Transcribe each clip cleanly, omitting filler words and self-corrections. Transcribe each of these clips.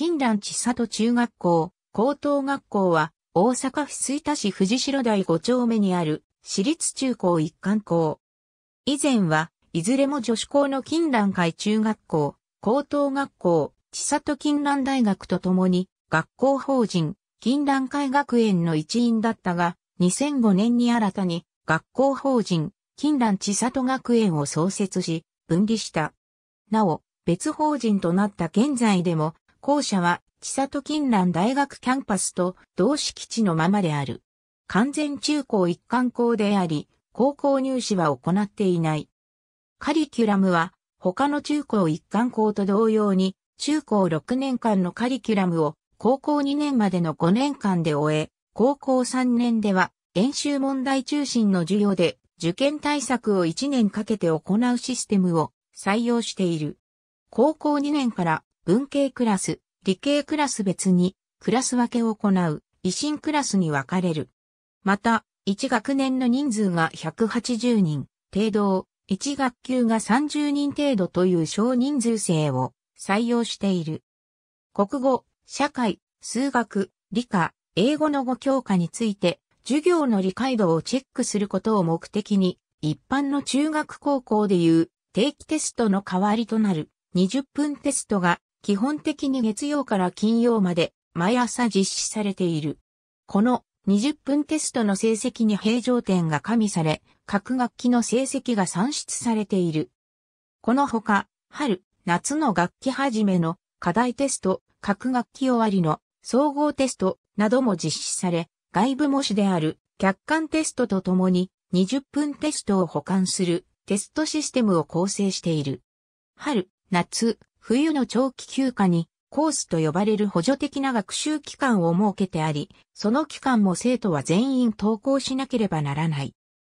金蘭千里中学校、高等学校は、大阪府吹田市藤代台5丁目にある、私立中高一貫校。以前は、いずれも女子校の金蘭会中学校、高等学校、千里金蘭大学とともに、学校法人、金蘭会学園の一員だったが、2005年に新たに、学校法人、金蘭千里学園を創設し、分離した。なお、別法人となった現在でも、校舎は、千里金蘭大学キャンパスと同敷地のままである。完全中高一貫校であり、高校入試は行っていない。カリキュラムは、他の中高一貫校と同様に、中高6年間のカリキュラムを、高校2年までの5年間で終え、高校3年では、演習問題中心の授業で、受験対策を1年かけて行うシステムを採用している。高校2年から、文系クラス、理系クラス別にクラス分けを行う維新クラスに分かれる。また、1学年の人数が180人程度を、1学級が30人程度という少人数制を採用している。国語、社会、数学、理科、英語の5教科について、授業の理解度をチェックすることを目的に、一般の中学高校でいう定期テストの代わりとなる20分テストが、基本的に月曜から金曜まで毎朝実施されている。この20分テストの成績に平常点が加味され、各学期の成績が算出されている。このほか、春、夏の学期初めの課題テスト、各学期終わりの総合テストなども実施され、外部模試である客観テストとともに20分テストを補完するテストシステムを構成している。春、夏、冬の長期休暇にコースと呼ばれる補助的な学習期間を設けてあり、その期間も生徒は全員登校しなければならない。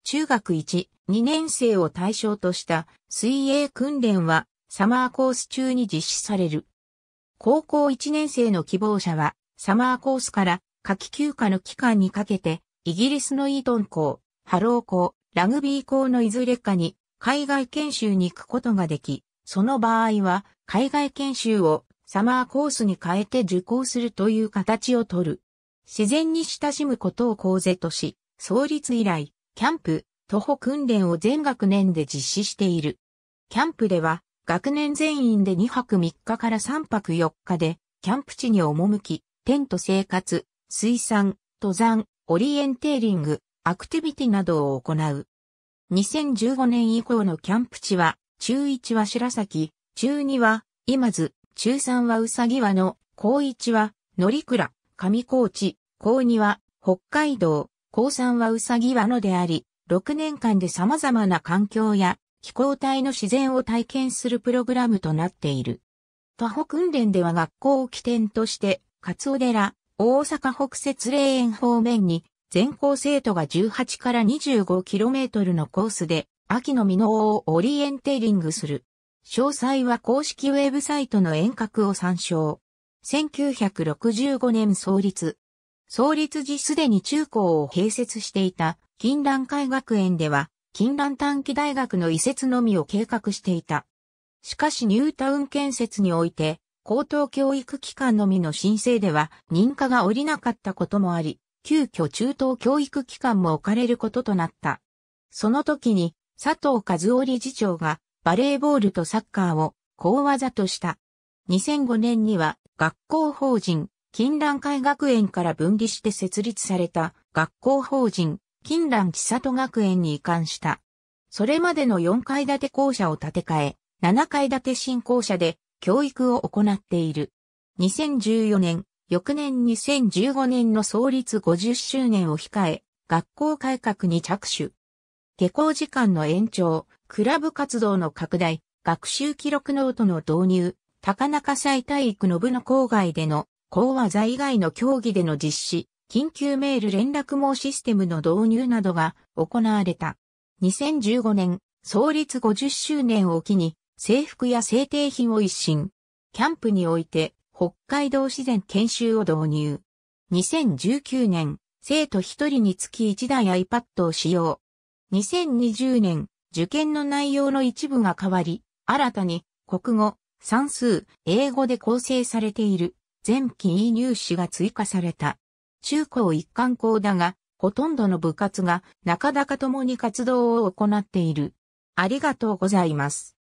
中学1、2年生を対象とした水泳訓練はサマーコース中に実施される。高校1年生の希望者はサマーコースから夏季休暇の期間にかけてイギリスのイートン校、ハロー校、ラグビー校のいずれかに海外研修に行くことができ、その場合は海外研修をサマーコースに変えて受講するという形をとる。自然に親しむことを講是とし、創立以来、キャンプ、徒歩訓練を全学年で実施している。キャンプでは学年全員で2泊3日から3泊4日で、キャンプ地に赴き、テント生活、水産、登山、オリエンテーリング、アクティビティなどを行う。2015年以降のキャンプ地は、中1は白崎、中2は今津、中3はうさぎわの、高1は乗倉、上高地、高2は北海道、高3はうさぎわのであり、6年間で様々な環境や気候帯の自然を体験するプログラムとなっている。徒歩訓練では学校を起点として、勝尾寺、大阪北摂霊園方面に、全校生徒が18から 25km のコースで、秋の箕面をオリエンテーリングする。詳細は公式ウェブサイトの遠隔を参照。1965年創立。創立時すでに中高を併設していた金蘭会学園では、金蘭短期大学の移設のみを計画していた。しかしニュータウン建設において、高等教育機関のみの申請では認可が下りなかったこともあり、急遽中等教育機関も置かれることとなった。その時に、佐藤和夫理事長がバレーボールとサッカーを講技とした。2005年には学校法人金蘭会学園から分離して設立された学校法人金蘭千里学園に移管した。それまでの4階建て校舎を建て替え、7階建て新校舎で教育を行っている。2014年、翌年2015年の創立50周年を控え、学校改革に着手。下校時間の延長、クラブ活動の拡大、学習記録ノートの導入、高中祭体育の部の校外での講話以外の競技での実施、緊急メール連絡網システムの導入などが行われた。2015年、創立50周年を機に制服や制定品を一新。キャンプにおいて北海道自然研修を導入。2019年、生徒1人につき1台 iPad を使用。2020年、受験の内容の一部が変わり、新たに国語、算数、英語で構成されている全記位入試が追加された。中高一貫校だが、ほとんどの部活が、なかなか共に活動を行っている。ありがとうございます。